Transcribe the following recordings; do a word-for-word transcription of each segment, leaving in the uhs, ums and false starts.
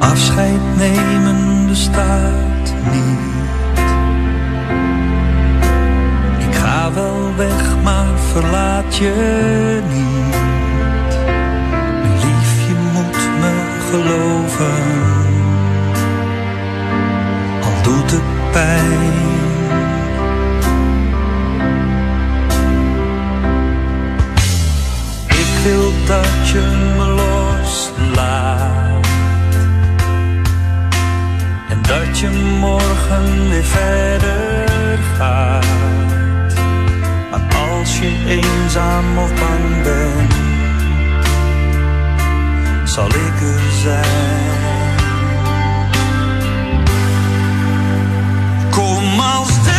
Afscheid nemen bestaat niet. Ik ga wel weg, maar verlaat je niet. Mijn lief, je moet me geloven, al doet het pijn. Ik wil dat je me loslaat, dat je morgen weer verder gaat. Maar als je eenzaam of bang bent, zal ik er zijn. Kom als de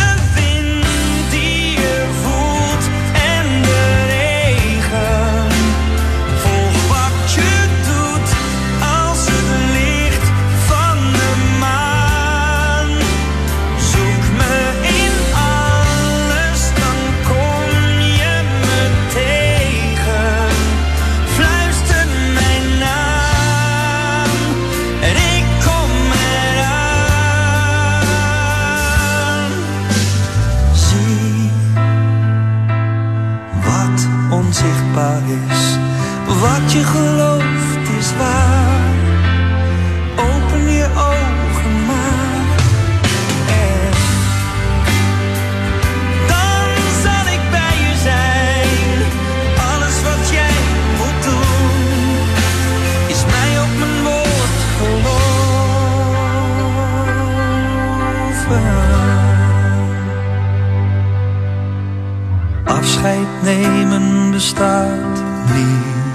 onzichtbaar is, wat je gelooft is waar. Open je ogen maar en dan zal ik bij je zijn. Alles wat jij moet doen is mij op mijn woord geloven. Afscheid nemen bestaat niet.